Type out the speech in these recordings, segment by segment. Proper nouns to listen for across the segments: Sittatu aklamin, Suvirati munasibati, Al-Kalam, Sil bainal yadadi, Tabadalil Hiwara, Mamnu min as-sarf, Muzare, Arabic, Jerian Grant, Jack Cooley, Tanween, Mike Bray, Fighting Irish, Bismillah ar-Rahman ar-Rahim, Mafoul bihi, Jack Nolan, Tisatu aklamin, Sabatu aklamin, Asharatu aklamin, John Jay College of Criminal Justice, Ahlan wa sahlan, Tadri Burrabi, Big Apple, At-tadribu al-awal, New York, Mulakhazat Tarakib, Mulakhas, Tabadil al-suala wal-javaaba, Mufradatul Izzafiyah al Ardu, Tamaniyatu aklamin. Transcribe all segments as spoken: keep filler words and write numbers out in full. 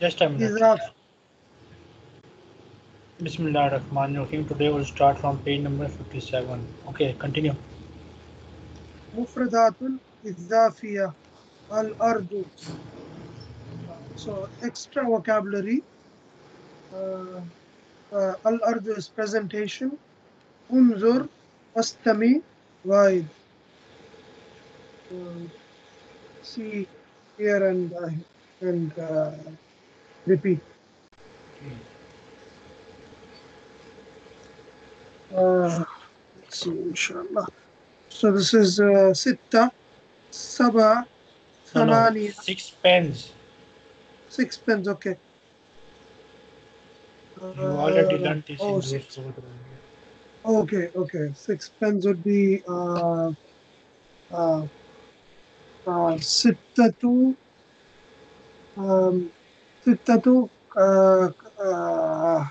Just a minute. Bismillah ar-Rahman ar-Rahim. Today we'll start from page number fifty-seven. Okay, continue. Mufradatul Izzafiyah al Ardu. So, extra vocabulary. Uh, uh, al Ardu is presentation. Unzur, astami, waid. Uh, see here and uh, and uh, repeat. Uh, let's see, inshallah. So this is uh, sitta, saba, thamaniya. No, no. Six pens. Six pens, okay. Uh, you already done this. Oh, six. Okay, okay. Six pens would be uh, uh, uh, sittatu, um, sittatu uh, uh,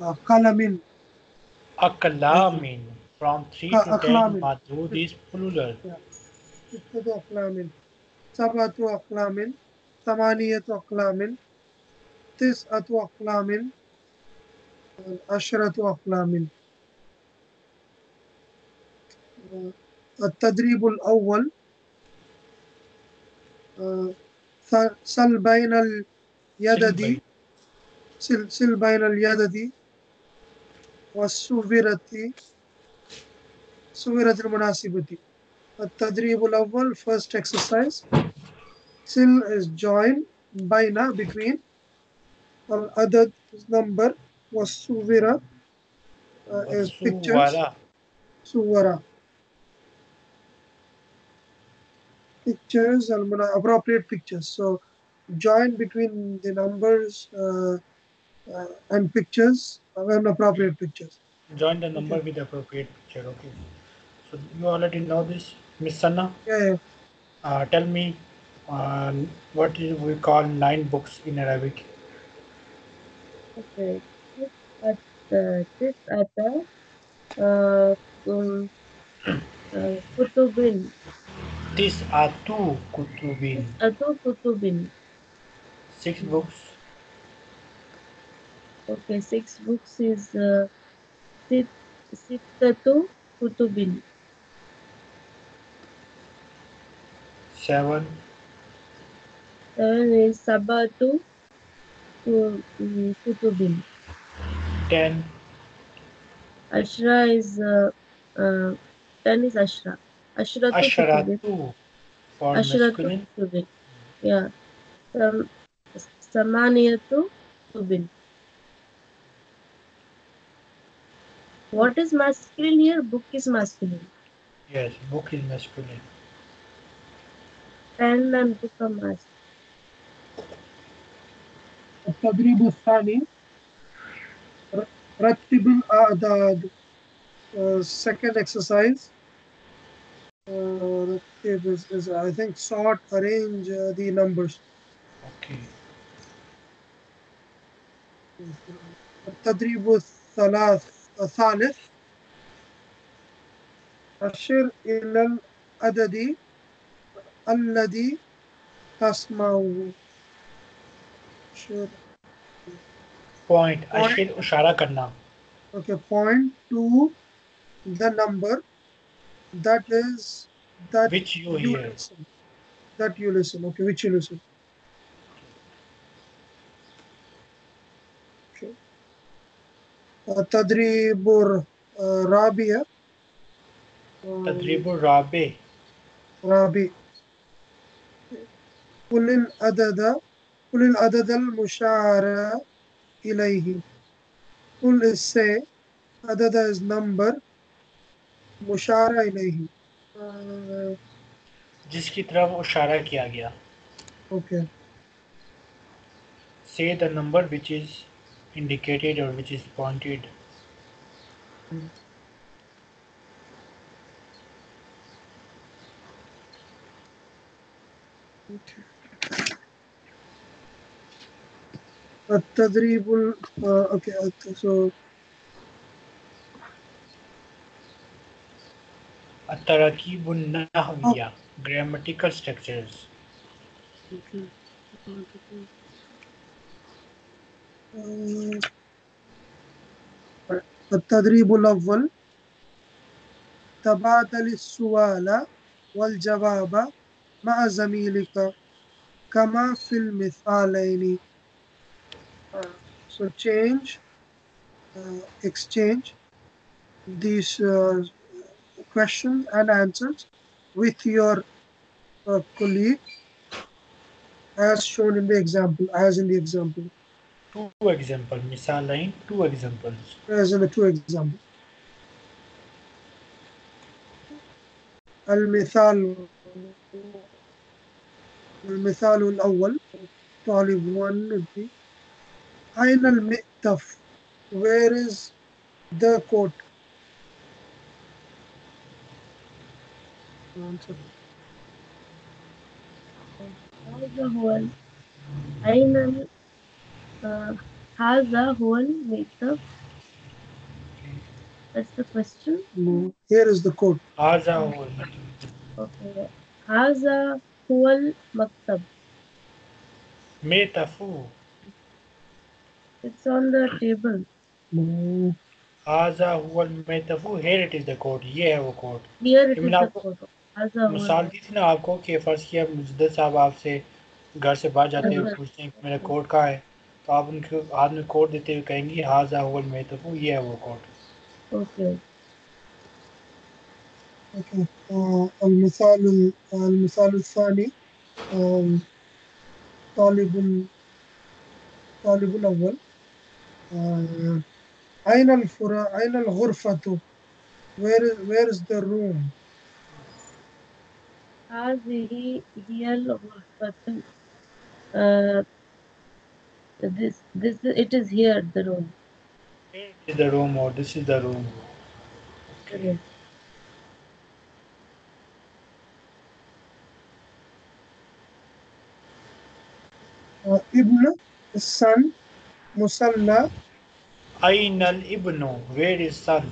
aklamin. Aklamin from three uh, to aklamin. ten. Madhud is plural. Yeah. Sittatu aklamin, sabatu aklamin, tamaniyatu aklamin, tisatu aklamin, and asharatu aklamin. At-tadribu al-awal, Sil bainal yadadi, Sil bainal yadadi, was Suvirati, Suvirati munasibati. At-tadribu al-awal, first exercise. Sil is join, baina, between. Al-adad is number, was Suvira uh, is pictures. Suwara. Pictures and appropriate pictures. So, join between the numbers uh, uh, and pictures and appropriate pictures. Join the number okay. with the appropriate picture. Okay. So you already know this, Miss Sanna. Yeah. yeah. Uh, tell me, uh, what is we call nine books in Arabic? Okay. At uh, this at the uh, um, uh, Kutubin. Tisatu kutubin. Tisatu kutubin. Six books. Okay, six books is uh, Sittatu kutubin. Seven. Seven is Sabatu kutubin. Ten. Ashra is uh, uh, ten is Ashra. Asharatu, Asharatu for masculine. Asharatu, yeah. Um, Samaniyatu Tubin. What is masculine here? Book is masculine. Yes, book is masculine. Pen and book are masculine. At-tadribu al-thani, rattib al-a'dad. Second exercise. Uh, it is, is, I think, sort, arrange uh, the numbers. Okay. Tadribu al-thalith, Ashir ilal adadi, alladhi tasma'u. Point. Ashir ushara karna. Okay. Point to the number. That is that which you, you hear. Listen. That you listen. Okay, which you listen. Okay. Tadri Burrabi. Tadri Burrabi. Rabi. Kulil adada. Kulil adada al mushara ilayhi. Kul is say. Adada is number. मुशारा इलेही जिसकी तरफ इशारा किया गया. Okay. Say the number which is indicated or which is pointed. Okay. At-tadribul uh, okay so. At-tarakib an-nahwiyya, grammatical structures. Okay. going to do. Um, At-tadribu al-awal, Tabadil al-suala wal-javaaba, ma'a zamilika, kama fil mithalaini. So change, uh, exchange these uh, questions and answers with your uh, colleague, as shown in the example, as in the example. Two examples, misalain, two examples. As in the two examples. Al-mithal, al-mithal al-awwal, talib one would be, Ayn al-mi'taf, where is the coat? Answer. هذا هو أين هذا هو المكتب. That's the question. No. Here is the code. هذا هو المكتب. هذا هو المكتب. ميتافو. It's on the table. No. هذا هو المكتب. Here it is the code. ये है वो code. Here it is the code. मिसाल दी थी ना आपको कि फर्ज किया मुजद्दद साहब आपसे घर से बाहर जाते हुए पूछते हैं कि मेरा कोड कहाँ है, तो आप उनके हाथ में कोड देते हुए कहेंगी हाजा हुवल मेतफू, ये है वो कोड. Okay okay. और मिसाल मिसाल सानी तालिबुल तालिबुल अव्वल आइन अल फुरा आइन अल गुरफतु, where where is the room. هذه هي الغرفة. Uh, this this it is here the room. This is the room or this is the room. Okay. Uh, Ibn, the son, Musalla. Ayn al-Ibn, where is son?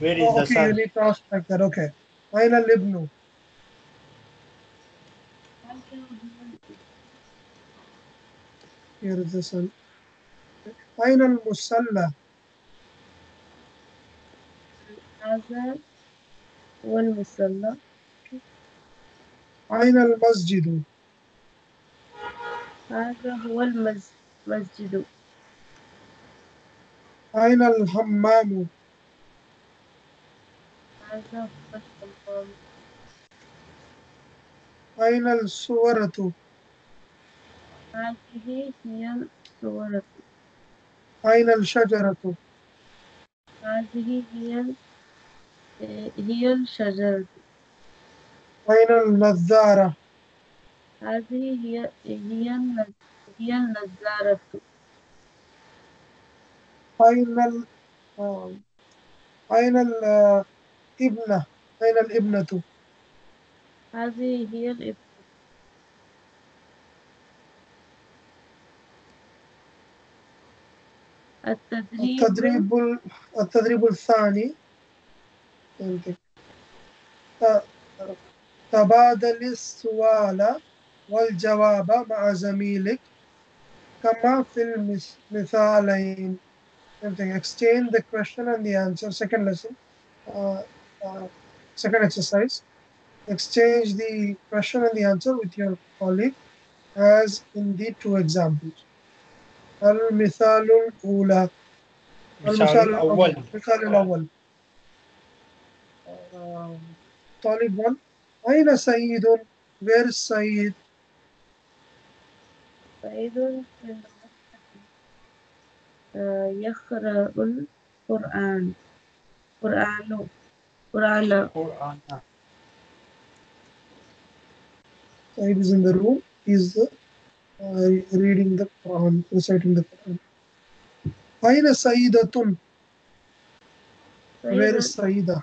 Where is oh, the son? Okay, you need to ask like that. Okay. Ayn al-Ibn. Here is the sun. Ayn al-Musalla. Azan wal Musalla. Ayn al-Masjidu. Azan wal Masjidu. Ayn al-Hammamu. Azan wal Hammamu. Ayn al-Suwaratu. هذه هي الصورة. أين الشجرة؟ هذه هي هي الشجرة. أين النظارة؟ هذه هي هي هي النظارة. أين ال أين الابنة؟ أين الابنة؟ هذه هي الابنة. التدريب التدريب الثاني تبادل السؤال والجواب مع زميلك كما في المثالين. Exchange the question and the answer. Second lesson, uh, uh, second exercise. Exchange the question and the answer with your colleague as in the two examples. المثال الأولى المثال الأول المثال الأول طالب واحد أين سعيد؟ where is سعيد؟ سعيد يقرأ القرآن قرآن قرآن قرآن سعيد is in the room, is the Uh, reading the Quran, reciting the Quran. Aina Sayyidatun. Where is Sayyida?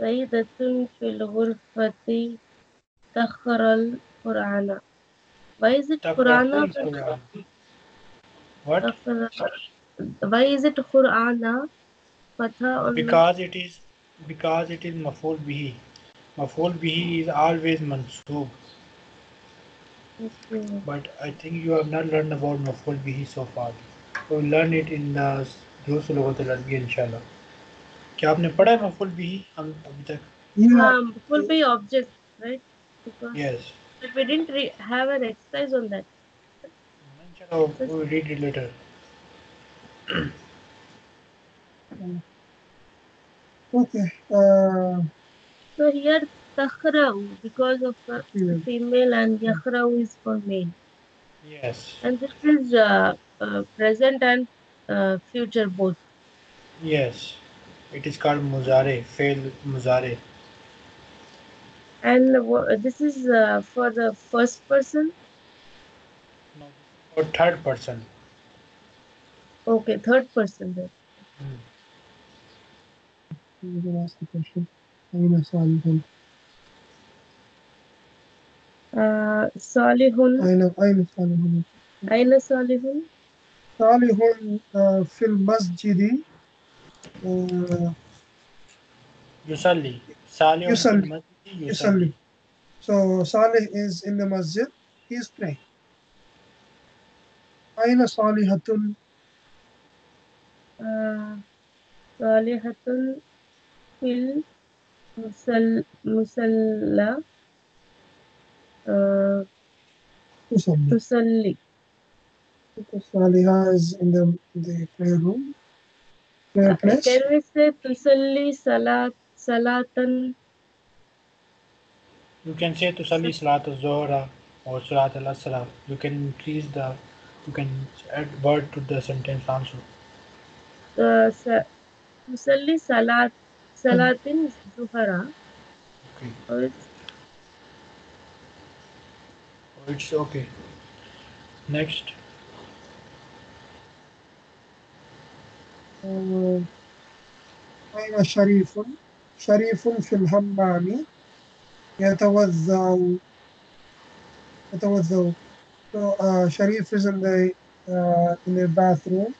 Sayyidatun fil ghurfati takhral Qur'ana. Why is it Qur'ana? What? Why is it Qur'ana? Because it is because it is Mafoul bihi. Mafoul bihi is always mansoob. Okay. But I think you have not learned about Mafoul bihi so far. We will learn it in the Durus al-Lughat al-Arabiyya inshallah. क्या आपने पढ़ा है मफूल बिही हम अभी तक? हाँ, मफूल बिही object, right? Yes. But we didn't have an exercise on that. No, we will read it later. Okay. Uh, so here takhra'u because of uh, yeah. female and yakhra'u is for male. Yes. And this is uh, uh, present and uh, future both. Yes. It is called Muzare, fail Muzare. And uh, this is uh, for the first person? No, for third person. Okay, third person then. Hmm. You ask the question. Aina Salihun. Uh, Salihun. Aina, Aina Salihun. Aina Salihun. Salihun uh, fil masjidi. Yusalli. Yusalli. Yusalli. So Salih is in the masjid. He is praying. Aina Salihatun. Salihatun fil musalla. Tusalli. Saliha is in the, the prayer room. Uh, can we say Tusalli Salat Salatan? You can say Tusalli Salat al-Zuhra or Salat al-Asra. You can increase the, you can add word to the sentence also. Uh, sa Tusalli Salat Salatin Zuhra. Okay. Or it's, or it's okay. Next. أين شريف شريف في الحمام يتوضأ يتوضأ so uh, Sharif is in the uh, in the bathroom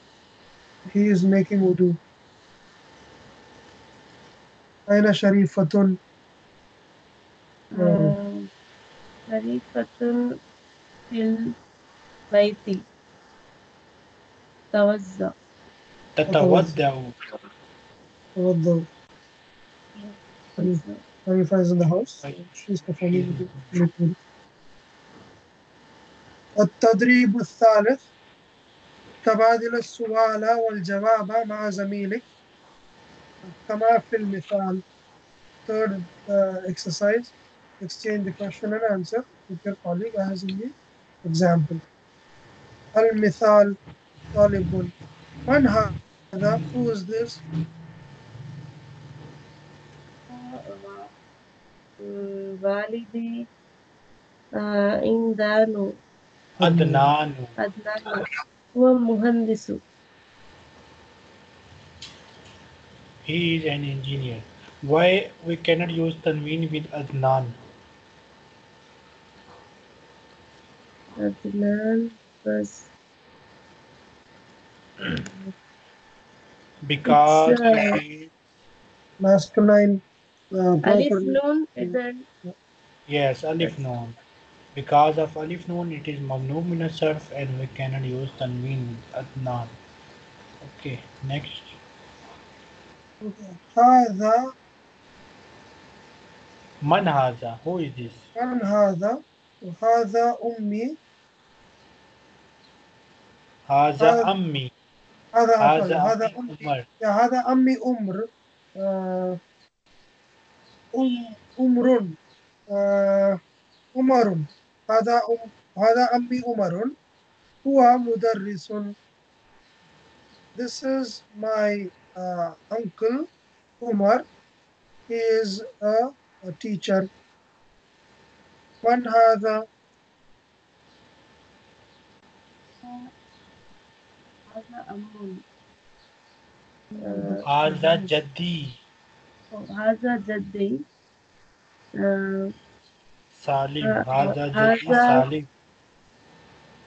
he is making wudu أين شريفة شريفة في البيت توضأ Tatawadda'u. Tatawadda'u. Sharifa is in the house. She's performing wudu. At-tadribu al-thalith. Tabadil al-suala wal-javaaba ma'a zamilik. Kama fil mithal. Third uh, exercise. Exchange the question and answer with your colleague as in the example. Al-mithal talibun. Man hada, who is this? Validi Indanu Adnanu Adnanu wa Muhandisu. He is an engineer. Why we cannot use Tanween with Adnan? Adnan was because uh, masculine uh, Alif Noon is an yes Alif Noon because of Alif Noon it is mamnu min as-sarf and we cannot use tanween Adnan. Okay, next. Okay. Haza man haza, who is this? Man haza, haza ummi, haza ammi. هذا هذا أمي هذا أمي أمر أم أمر أمر هذا أم هذا أمي أمر هو مدرس. This is my uh, uncle Umar. He is a, a teacher. من هذا Haza Ammun. Haza Jaddi. Haza Jaddi. Salim. Haza Jaddi Salim.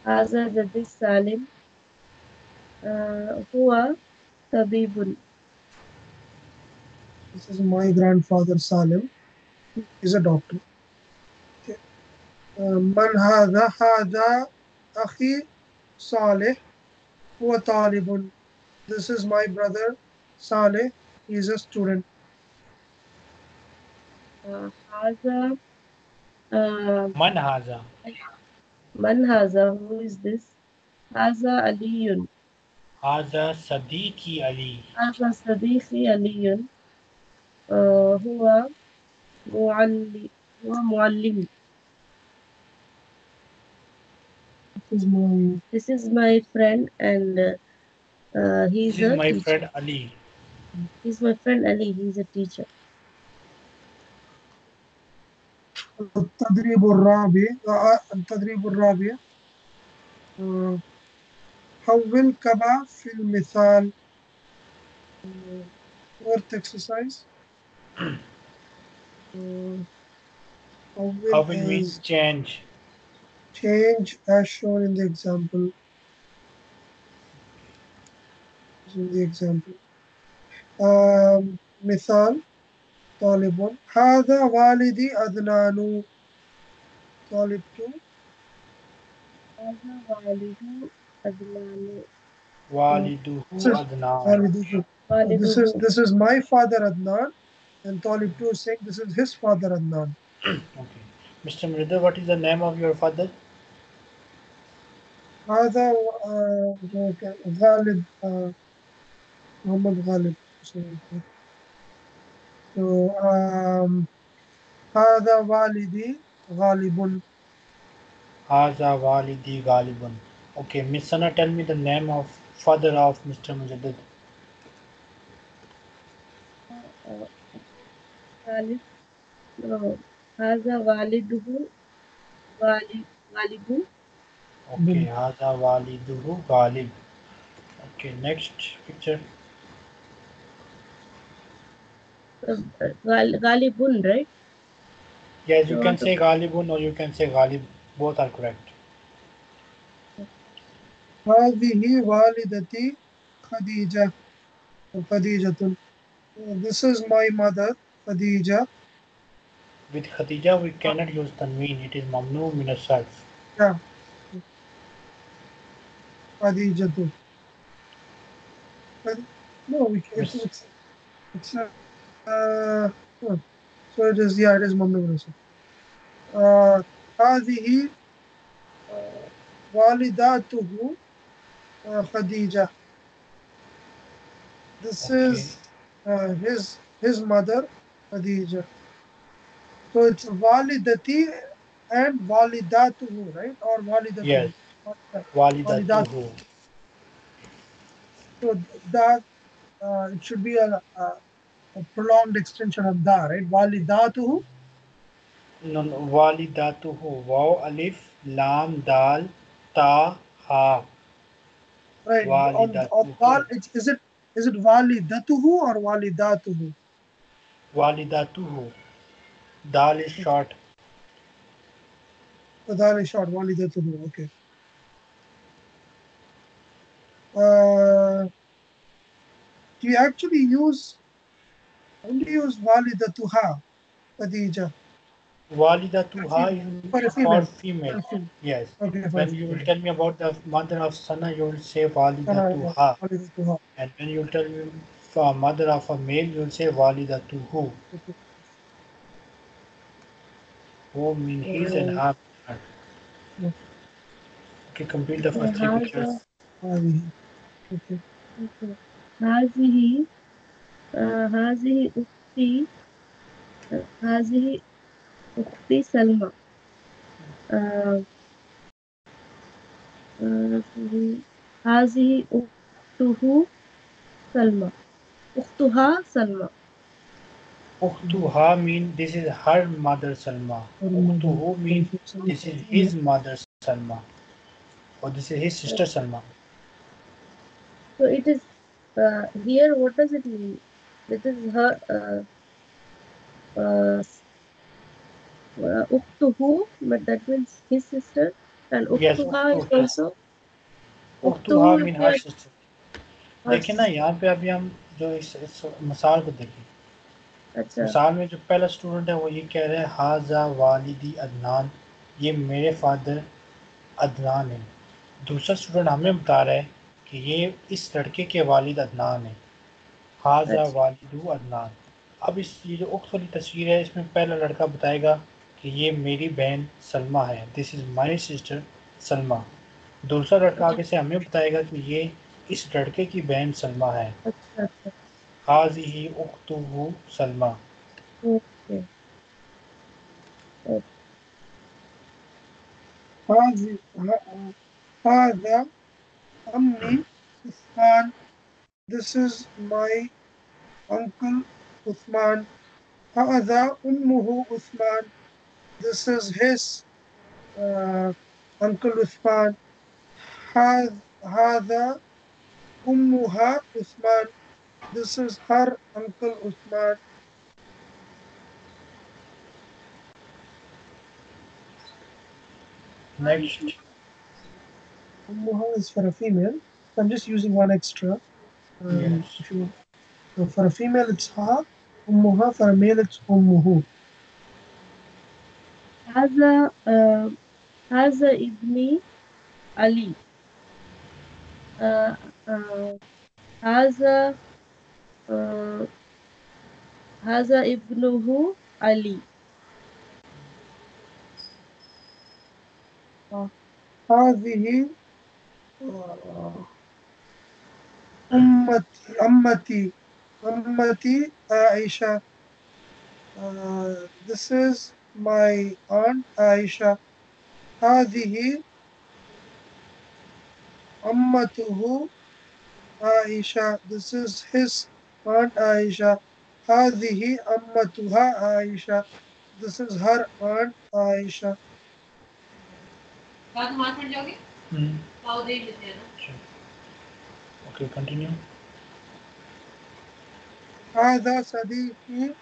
Haza Jaddi Salim. Huwa Tabibun. This is my grandfather Salim. He's a doctor. Okay. من هذا هذا أخي صالح هو طالب. This is my brother Saleh. He is a student. هذا من هذا من هذا Who is this? هذا علي. هذا صديقي علي. هذا صديقي علي. هو معلم. هو معلم. This is my, this is my friend and uh, he's this is a my teacher. friend Ali. He's my friend Ali. He's a teacher. Tadri Burrabi. Tadri Burrabi. حول كما في المثال. Word exercise. حول means change. Change as shown in the example. In the example. Um, مثال طالب. هذا والدي أدنان. طالب two. هذا والدي أدنان. والده أدنان. This is this is my father Adnan, and طالب two is saying this is his father Adnan. Okay. Mister Mridha, what is the name of your father? Father, uh, Ghalib, uh, Muhammad Ghalib. So, um, Hadha Walidi Ghalibun. Hadha Walidi Ghalibun. Okay, Miss Sana, tell me the name of father of Mister Mujaddid. Ghalib. No. Haza waliduhu Ghalib. Okay, Haza waliduhu Ghalib. Okay, next picture. Ghalibun, right? Yes, you can say Ghalibun or you can say Ghalib. Both are correct. Hadihi walidati Khadija. Khadijatun. This is my mother, Khadija. With Khadija, we cannot use tanween. It is mamnu min as-sarf. Yeah. Khadijatu. No, we can't. Yes. It's, it's uh, uh, so it is, yeah, it is mamnu min as-sarf. Hadihi walidatuhu Khadija. This okay. is uh, his his mother, Khadija. So it's Walidati and Walidatuhu, right? Or Walidatuhu. Yes. Walidatuhu. So that uh, it should be a, a, a prolonged extension of da, right? Walidatuhu. No, no. Walidatuhu. Wow, alif, lam, dal, ta, ha. Right. Walidatuhu. On, on wal, it's, is it is it Walidatuhu or Walidatuhu? Walidatuhu. Dal is short. Oh, dal is short. Walidatuhu. Okay. Uh, do you actually use only use Walidatuha, Khadija? Walidatuha for is female. for female. female. Yes. Okay, when you will tell me about the mother of Sana, you will say Walidatuha. Walidatuha. And when you tell me for mother of a male, you will say Walidatuhu. Okay. Oh, mean he's an half. Okay, complete the first three pictures. Okay. Hazihi, Hazihi Ukti, Hazihi Ukti Salma. Hazihi Uktuhu Salma. Uktuha Salma. Uktuha means this is her mother Salma. Uktuhu means this is his mother Salma. Or this is his sister Salma. So it is uh, here, what does it mean? It is her uh, uh, Uktuhu, but that means his sister. And Uktuha yes, is also. Uktuha means her sister. Look, here we see. अच्छा. मिसाल में जो पहला student है वो ये कह रहे हैं हाजा वालिदी अदनान ये मेरे फादर अदनान हैं। दूसरा स्टूडेंट हमें बता रहा है कि ये इस लड़के के वालिद अदनान हैं, हाजा वालिदू अदनान। अब इस ये जो उक्त वाली तस्वीर है इसमें पहला लड़का बताएगा कि ये मेरी बहन सलमा है, this is my sister Salma. दूसरा लड़का आगे से हमें बताएगा कि ये इस लड़के की बहन सलमा है, हाजी ही उख्तुहू सलमा। हाजा अम्मी Usman, this is my uncle Usman. हाजा उम्मुहू Usman, this is his uncle Usman. हाजा उम्मुहा Usman, this is her uncle Usman. Next. Ummuha is for a female. I'm just using one extra. Um, yes. If you, so for a female it's ha, ummuha. For a male it's ummuhu. Haza uh, Haza ibni Ali. Uh, uh, Haza Haza ibnuhu Ali. Hazihi ummati ummati ummati Aisha. This is my aunt Aisha. Hazihi ummatuhu Aisha. This is his aunt Aisha. Hadihi ammatuha Aisha. This is her aunt Aisha. How do you do it? Okay, continue. Hada Sadiqi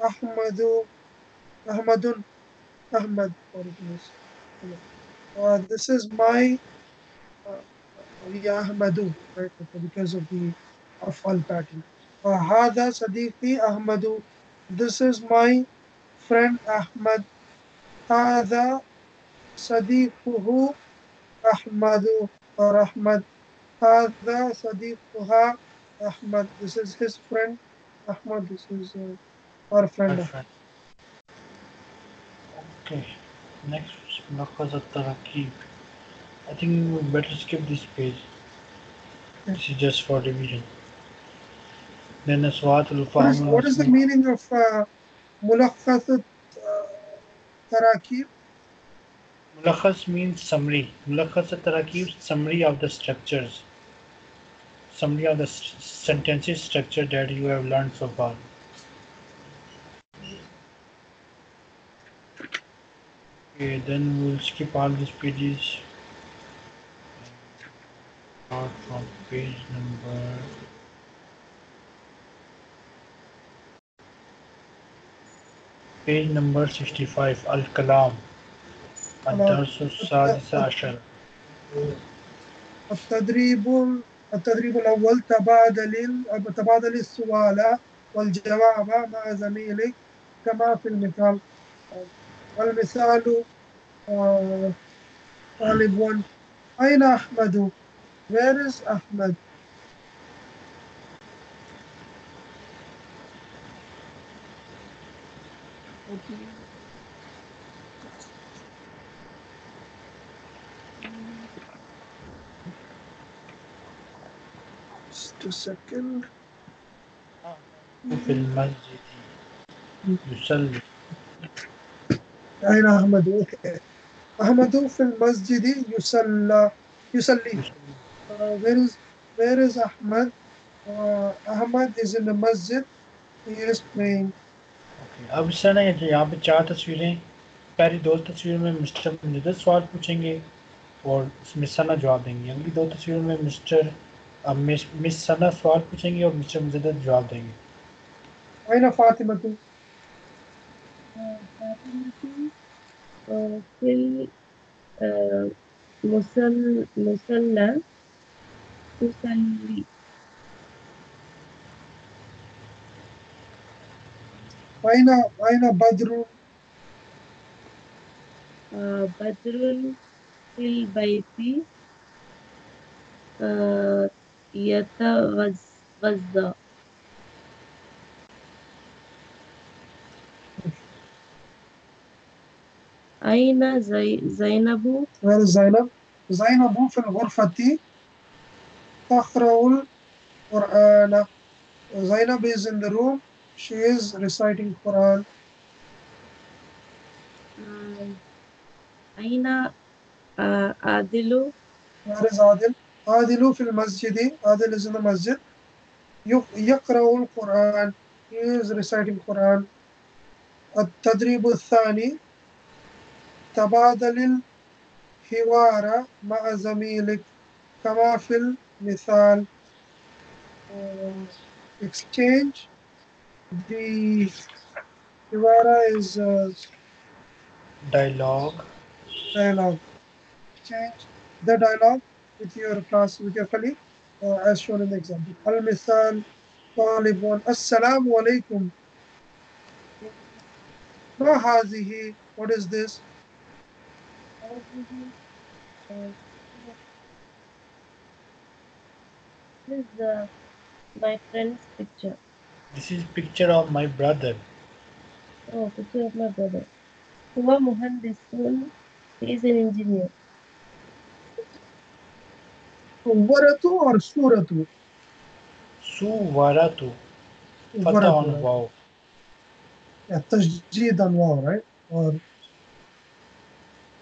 Ahmadu Ahmadun Ahmad. Uh, this is my uh, Ahmadu, right? Because of the afal pattern. Hada Sadiqi Ahmadu. This is my friend Ahmad. Hada Sadiquhu Ahmadu or Ahmad. Hada Sadiquha Ahmad. This is his friend Ahmad. This is uh, our friend. Our friend. Okay. Next, Mulakhazat Tarakib. I think we better skip this page. This is just for revision. Then aswatul fahm. What is the meaning of uh, Mulakhazat uh, Tarakib? Mulakhas means summary. Mulakhazat Tarakib, summary of the structures. Summary of the sentences structure that you have learned so far. Okay, then we'll skip all these pages. Start from page number. Page number sixty-five, Al-Kalam. Ad-Darsu Sadisa Ashar. At-tadribu al-awal Tabadalil al-suala wal-javaaba ma'a zamilik kama fil mithal. Al-mithalu Talib one. Aina Ahmadu? Where is Ahmad? Just a second. Yusalli. Aina Ahmadu? Okay. Ahmadu fil masjidi yusalla. Yusalli. Where is where is Ahmad? Uh, Ahmad is in the masjid. He is praying. अब इस तरह है कि यहाँ पे चार तस्वीरें, पहली दो तस्वीर में मिस्टर मुजद्दद सवाल पूछेंगे और मिस सना जवाब देंगी। अगली दो तस्वीरों में मिस्टर मिस मिस सना सवाल पूछेंगे और मिस्टर मुजद्दद जवाब देंगे। आइना फातिमा तू मुसल मुसल्ला मुसल्ली। Aina Aina Badru? uh, badrun fil bayti uh, yatawazza. Aina Zainabu? Where is Zainab? Zainabu fil ghurfati taqra'ul Qur'an. Zainab is in the room. She is reciting Qur'an. Aina Adilu? Where is Adil? Adilu fil masjidi. Adil is in the masjid. Yaqra'ul Qur'an. He is reciting Qur'an. At-tadribu al-thani. Tabadalil Hiwara ma'a zamilik kama fil mithal. Exchange. The Hiwara is uh, dialogue. Dialogue. Exchange the dialogue with your class, with your colleague, uh, as shown in the example. Al mithal, talibun. Assalamu alaikum. Ma hazihi. What is this? This is uh, my friend's picture. This is picture of my brother. Oh, picture of my brother. Huwa muhandisun. He is an engineer. Suvaratu or suratu? Suvaratu. Fatah on wow. Yeah, tajjeed on wow, right? Or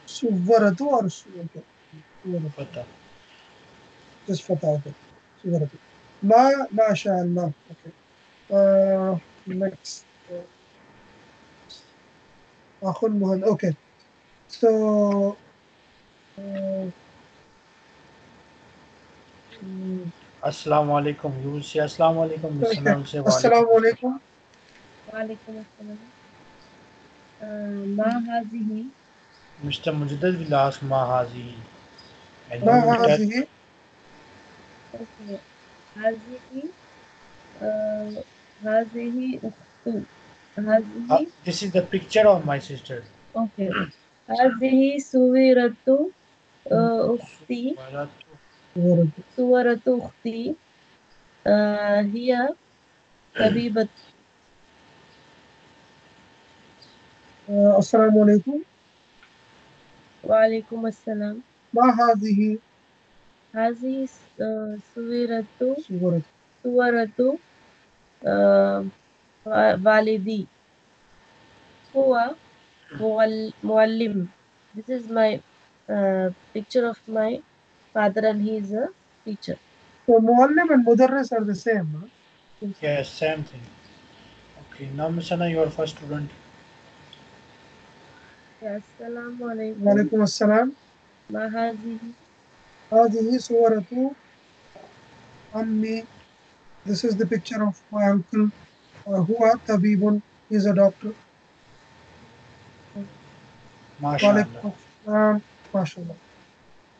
Suvaratu or Suvaratu? Fatah. Just Fatah, okay. Suvaratu. Ma, masha'Allah. Okay. Uh, next. Akhun Muhal. Okay. So. Uh, Assalamu alaikum. You will say Assalamu alaikum. Okay. Assalamu alaikum. Wa alaikum assalam. Uh, Ma hazihi. Mister Mujaddad will ask Ma hazihi. And Ma hazihi. Okay. Hazihi. Uh, Hazihi. Hazihi. This is the picture of my sister. Okay. Hazihi Suviratu Ukhti. Suviratu Ukhti. Hiya Tabibat. Assalamu alaikum. Wa alaikum assalam. Ma hazihi. Hazihi Suviratu. Suviratu. Uh, Walidi. Huwa Muallim. This is my uh, picture of my father, and he is a teacher. So Muallim and Mudarris are the same, huh? Yes, yeah, same thing. Okay, now Misana, you are first student. Assalamu alaikum. Wa alaikum assalam. Ma hazihi. Hazihi suwaratu ammi. This is the picture of my uncle, Huwa uh, Tabibun. He is a doctor. MashaAllah. Wa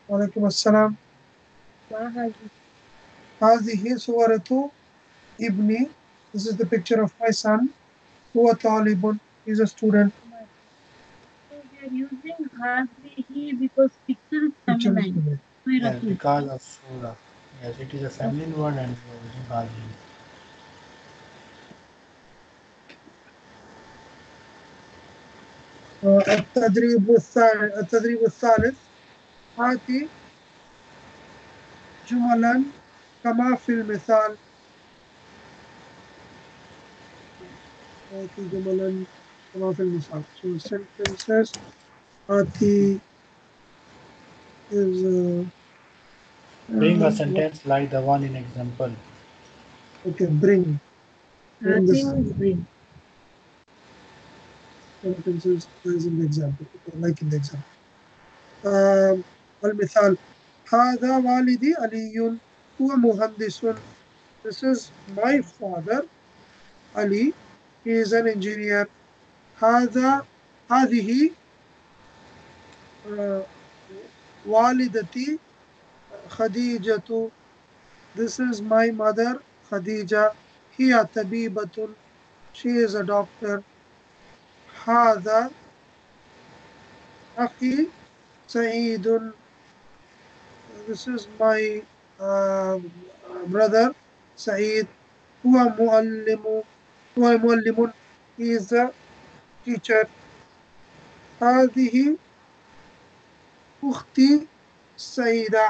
alaikum assalam. Hazihi suwaratu ibni. This is the picture of my son, Huwa Talibun. He is a student. So we are using Hazihi because picture is feminine. Yeah, because of surah. Yes, it is a feminine word and we are using Hazihi. At-tadribu al-thalith. Hati Jumalan Kama fil mithal. Hati Jumalan Kama fil mithal. So sentences. Hati is... Uh, Bring a sentence like the one in example. Okay, bring. Bring the bring. Sentences as in the example, like in the example. Al-Mithal. Hada walidi aliyun huwa muhandisun. This is my father, Ali. He is an engineer. Hada hadihi walidati Khadijatu. This is my mother, Khadija. Hiya tabibatun. She is a doctor. Hada Akhi Saeedun. This is my uh, brother Saeed. Huwa muallimu. Huwa muallimun. He is the teacher. Hadihi Ukhti Saeeda.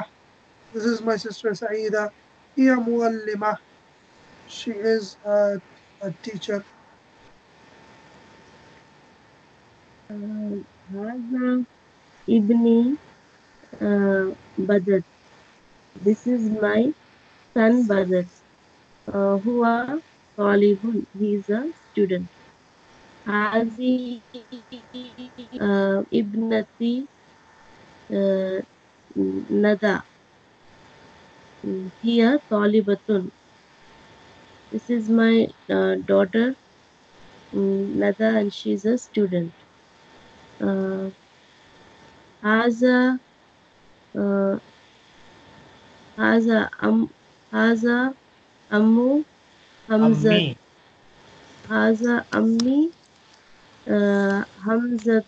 This is my sister Saeeda. Hiya muallima. She is a, a teacher. Hada Ibni Badr. This is my son Badr. Huwa talibun. He is a student. Hazi Ibnati Nada. Here talibatun. This is my uh, daughter Nada, and she is a student. Uh, Haza uh, Haza Am Haza Ammu Hamza. Haza Ammi uh, Hamza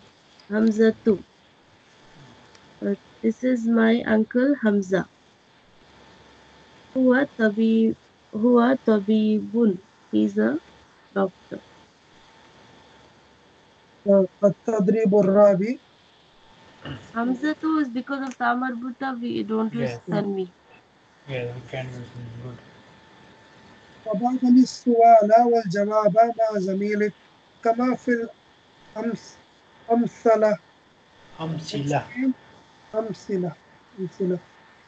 Hamzatu. Uh, this is my uncle Hamza. Huwa tabi huwa tabibun. He is a doctor. At-tadri Burrabi. Hamza too is because of Tamar Buta. We don't use Tanmi. Yeah, we can use good. Tabadil al-suala wal-javaaba ma zamili kama fil ams amsala amsila amsila amsila.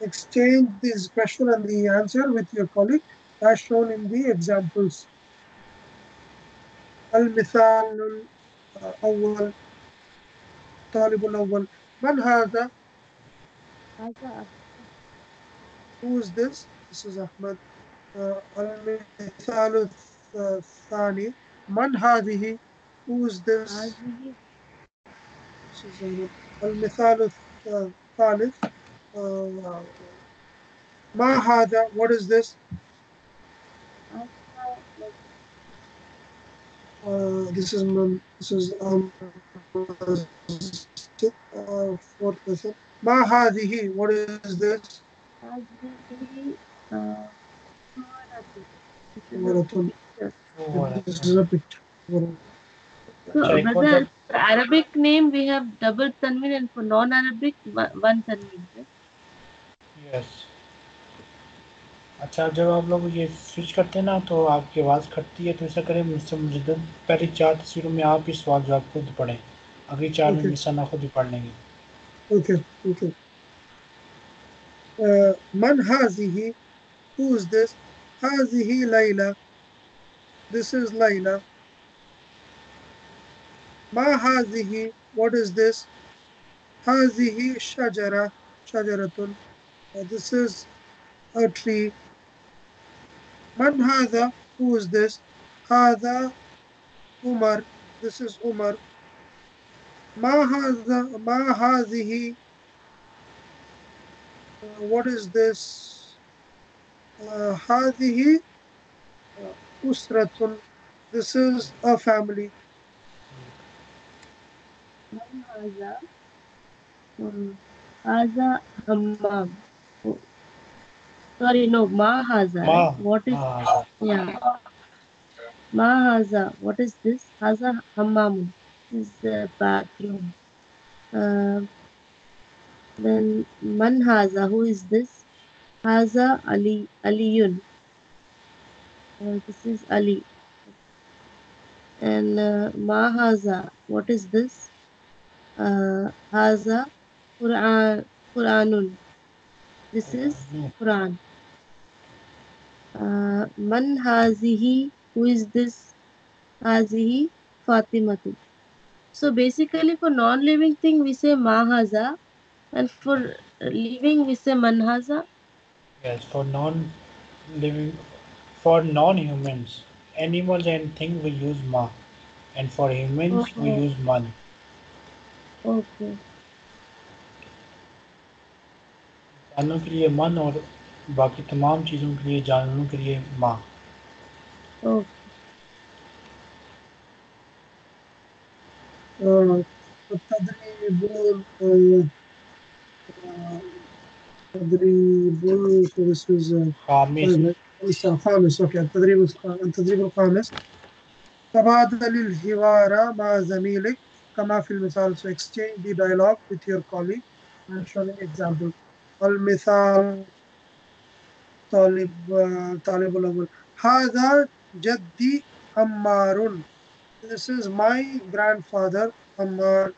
Exchange this question and the answer with your colleague as shown in the examples. Al-Mithalul Awal, Talibul Awal. Man Hada? Who is this? This is Ahmad. Al-Mithalul Thani. Man Hadihi? Who is this? This is Ahmad. Al-Mithalul Thalith. Uh, Ma hada, what is this? Uh, this is um, this is um uh, fourth person. Ma hadihi, what is this? This is a picture. So, brother, Arabic name we have double tanween, and for non-Arabic one tanween. Yes अच्छा जब आप लोग ये switch करते हैं ना तो आपकी आवाज़ कटती है तो ऐसा करें मुझसे मुजद्दद पहले चार तस्वीरों में आप इस सवाल जवाब खुद पढ़ें अगली चार में मिसाना खुद ही पढ़ लेंगे ओके ओके मन हाज़िही हू इज़ दिस हाज़िही लैला दिस इज़ लैला मा हाज़िही व्हाट इज़ दिस हाज़िही शजरा शजरतुन Uh, this is a tree. Man hadha? Who is this? Hadha Umar. This is Umar. Ma hadha? Ma hadhihi? Uh, what is this? Uh, hadhihi usratun. This is a family. Man hadha? Hadha hammam. Sorry, no, ma haza. Ma. What is ma. Yeah? Ma haza. What is this? Haza hammam. This is the bathroom. Uh, then man haza. Who is this? Haza Ali Aliyun. Uh, this is Ali. And uh, ma haza. What is this? Uh, haza Quran Quranun. This is Quran. Uh, Man hazihi, who is this? Hazihi Fatimatu. So basically for non-living thing we say ma haza, and for living we say man haza. Yes, for non-living, for non-humans, animals and things we use ma, and for humans okay. we use man. Okay. जानवरों के लिए मन और बाकी तमाम चीजों के लिए जानवरों के लिए माँ At-tadribu al-awal, so this was uh, al-khamis, okay, at-tadribu al-khamis. Tabadalil Hiwara ma zamilik, kama fil misal, so exchange the dialogue with your colleague and show an example. Al-misal, talib, talib al-awal. Hada jaddi Ammarun. This is my grandfather Ammar.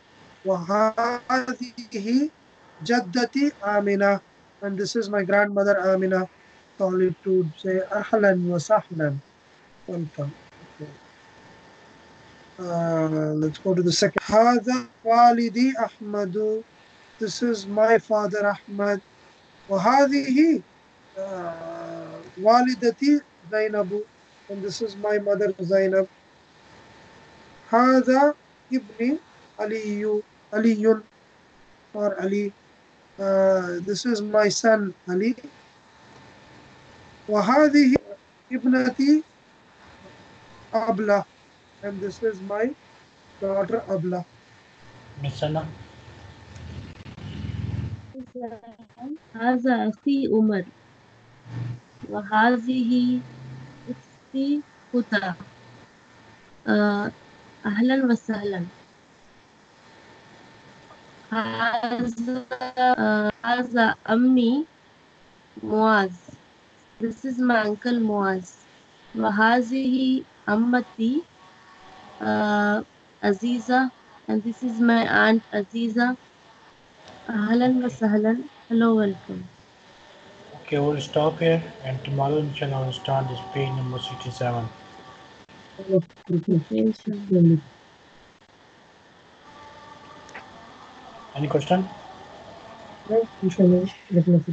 Wahadihi Jaddati Amina. And this is my grandmother Amina. Talib to say Ahlan wa sahlan. Welcome. Okay. Uh, let's go to the second. Hada Walidi Ahmadu. This is my father Ahmad. Wahadihi Walidati Zainabu. And this is my mother Zainab. Hada Ibni Aliyu, Aliyun or Ali. Uh, this is my son Ali. Wahadihi Ibnati Abla. And this is my daughter Abla. Masana. Hada Akhi Umar. Wahadihi Ukhti Kuta. Ahlan wa sahlan. Haza ammi Muaz. This is my uncle Muaz. Wa hazihi ammati Aziza. And this is my aunt Aziza. Ahlan wa sahlan. Hello, welcome. Okay, we'll stop here and tomorrow inshallah we'll start this page number sixty-seven. Any question? No,